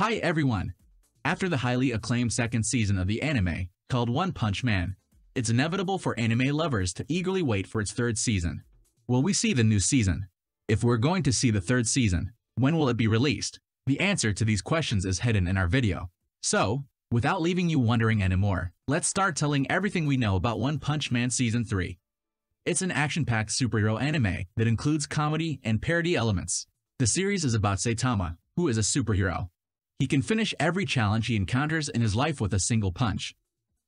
Hi everyone! After the highly acclaimed second season of the anime, called One Punch Man, it's inevitable for anime lovers to eagerly wait for its third season. Will we see the new season? If we're going to see the third season, when will it be released? The answer to these questions is hidden in our video. So, without leaving you wondering anymore, let's start telling everything we know about One Punch Man Season 3. It's an action-packed superhero anime that includes comedy and parody elements. The series is about Saitama, who is a superhero. He can finish every challenge he encounters in his life with a single punch.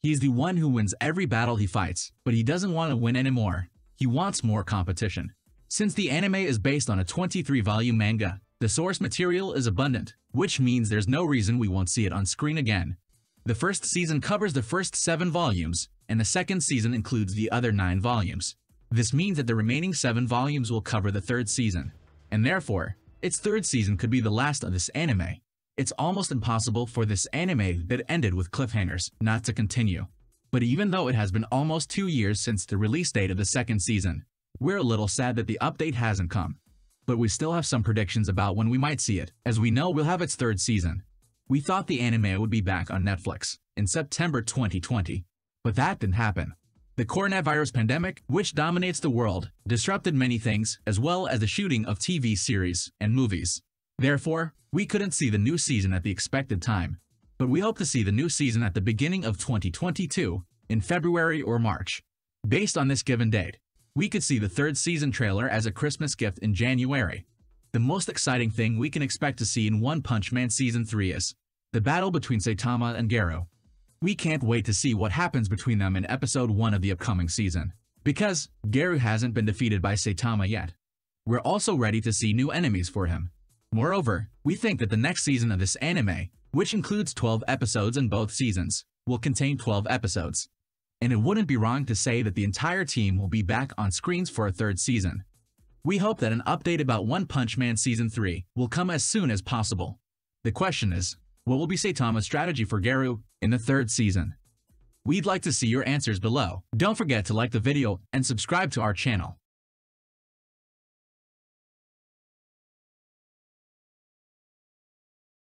He is the one who wins every battle he fights, but he doesn't want to win anymore. He wants more competition. Since the anime is based on a 23-volume manga, the source material is abundant, which means there's no reason we won't see it on screen again. The first season covers the first 7 volumes, and the second season includes the other 9 volumes. This means that the remaining 7 volumes will cover the third season, and therefore, its third season could be the last of this anime. It's almost impossible for this anime that ended with cliffhangers not to continue. But even though it has been almost 2 years since the release date of the second season, we're a little sad that the update hasn't come. But we still have some predictions about when we might see it, as we know we'll have its third season. We thought the anime would be back on Netflix in September 2020, but that didn't happen. The coronavirus pandemic, which dominates the world, disrupted many things, as well as the shooting of TV series and movies. Therefore, we couldn't see the new season at the expected time, but we hope to see the new season at the beginning of 2022, in February or March. Based on this given date, we could see the third season trailer as a Christmas gift in January. The most exciting thing we can expect to see in One Punch Man Season 3 is the battle between Saitama and Garou. We can't wait to see what happens between them in Episode 1 of the upcoming season, because Garou hasn't been defeated by Saitama yet. We're also ready to see new enemies for him. Moreover, we think that the next season of this anime, which includes 12 episodes in both seasons, will contain 12 episodes. And it wouldn't be wrong to say that the entire team will be back on screens for a third season. We hope that an update about One Punch Man Season 3 will come as soon as possible. The question is, what will be Saitama's strategy for Garou in the third season? We'd like to see your answers below. Don't forget to like the video and subscribe to our channel.